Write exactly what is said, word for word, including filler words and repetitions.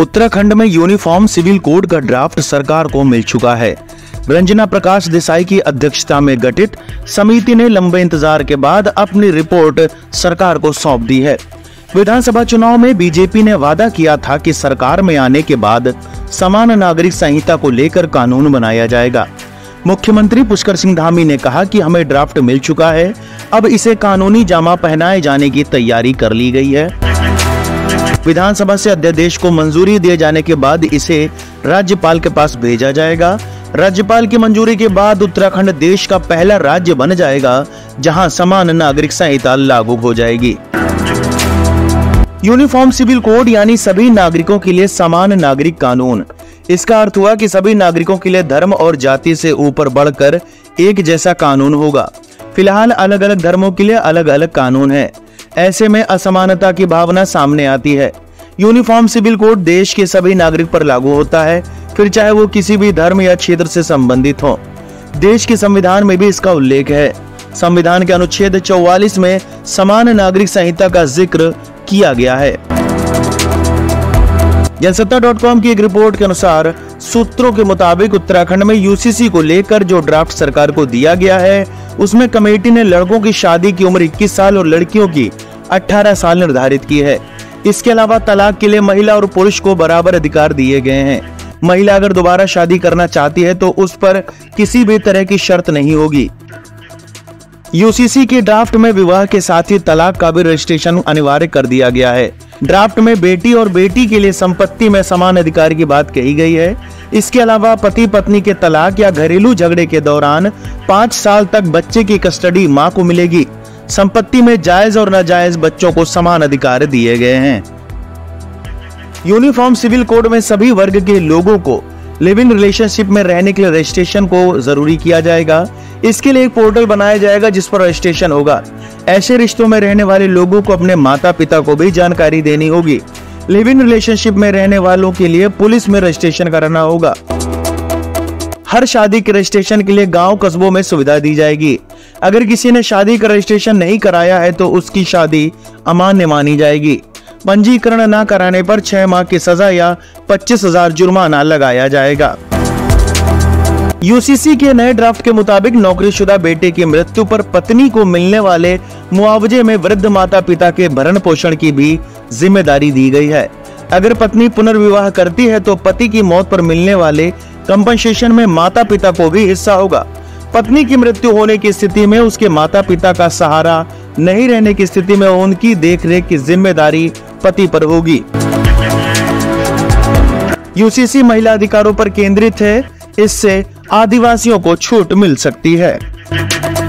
उत्तराखंड में uniform civil code का draft सरकार को मिल चुका है। रंजना प्रकाश देसाई की अध्यक्षता में गठित समिति ने लंबे इंतजार के बाद अपनी रिपोर्ट सरकार को सौंप दी है। विधानसभा चुनाव में बीजेपी ने वादा किया था कि सरकार में आने के बाद समान नागरिक संहिता को लेकर कानून बनाया जाएगा। मुख्यमंत्री पुष्कर सिंह धामी ने कहा कि हमें ड्राफ्ट मिल चुका है, अब इसे कानूनी जामा पहनाए जाने की तैयारी कर ली गई है। विधानसभा से अध्यादेश को मंजूरी दिए जाने के बाद इसे राज्यपाल के पास भेजा जाएगा। राज्यपाल की मंजूरी के बाद उत्तराखंड देश का पहला राज्य बन जाएगा जहां समान नागरिक संहिता लागू हो जाएगी। यूनिफ़ॉर्म सिविल कोड यानी सभी नागरिकों के लिए समान नागरिक कानून, इसका अर्थ हुआ कि सभी नागरिकों के लिए धर्म और जाति से ऊपर बढ़कर एक जैसा कानून होगा। फिलहाल अलग अलग धर्मों के लिए अलग अलग कानून है, ऐसे में असमानता की भावना सामने आती है। यूनिफ़ॉर्म सिविल कोड देश के सभी नागरिक पर लागू होता है, फिर चाहे वो किसी भी धर्म या क्षेत्र से संबंधित हो। देश के संविधान में भी इसका उल्लेख है। संविधान के अनुच्छेद चौवालीस में समान नागरिक संहिता का जिक्र किया गया है। जनसत्ता डॉट कॉम की एक रिपोर्ट के अनुसार सूत्रों के मुताबिक उत्तराखंड में यूसीसी को लेकर जो ड्राफ्ट सरकार को दिया गया है, उसमें कमेटी ने लड़कों की शादी की उम्र इक्कीस साल और लड़कियों की अठारह साल निर्धारित की है। इसके अलावा तलाक के लिए महिला और पुरुष को बराबर अधिकार दिए गए हैं। महिला अगर दोबारा शादी करना चाहती है तो उस पर किसी भी तरह की शर्त नहीं होगी। यूसीसी के ड्राफ्ट में विवाह के साथ ही तलाक का भी रजिस्ट्रेशन अनिवार्य कर दिया गया है। ड्राफ्ट में बेटी और बेटी के लिए संपत्ति में समान अधिकार की बात कही गई है। इसके अलावा पति पत्नी के तलाक या घरेलू झगड़े के दौरान पाँच साल तक बच्चे की कस्टडी मां को मिलेगी। संपत्ति में जायज और नाजायज बच्चों को समान अधिकार दिए गए हैं। यूनिफ़ॉर्म सिविल कोड में सभी वर्ग के लोगों को लिव इन रिलेशनशिप में रहने के लिए रजिस्ट्रेशन को जरूरी किया जाएगा। इसके लिए एक पोर्टल बनाया जाएगा जिस पर रजिस्ट्रेशन होगा। ऐसे रिश्तों में रहने वाले लोगों को अपने माता पिता को भी जानकारी देनी होगी। लिव इन रिलेशनशिप में रहने वालों के लिए पुलिस में रजिस्ट्रेशन कराना होगा। हर शादी के रजिस्ट्रेशन के लिए गांव कस्बों में सुविधा दी जाएगी। अगर किसी ने शादी का रजिस्ट्रेशन नहीं कराया है तो उसकी शादी अमान्य मानी जाएगी। पंजीकरण न कराने पर छह माह की सजा या पच्चीस हजार जुर्माना लगाया जाएगा। यूसीसी के नए ड्राफ्ट के मुताबिक नौकरीशुदा बेटे की मृत्यु पर पत्नी को मिलने वाले मुआवजे में वृद्ध माता पिता के भरण पोषण की भी जिम्मेदारी दी गई है। अगर पत्नी पुनर्विवाह करती है तो पति की मौत पर मिलने वाले कंपनसेशन में माता पिता को भी हिस्सा होगा। पत्नी की मृत्यु होने की स्थिति में उसके माता पिता का सहारा नहीं रहने की स्थिति में उनकी देखरेख की जिम्मेदारी पति पर होगी। यूसीसी महिला अधिकारों पर केंद्रित है, इससे आदिवासियों को छूट मिल सकती है।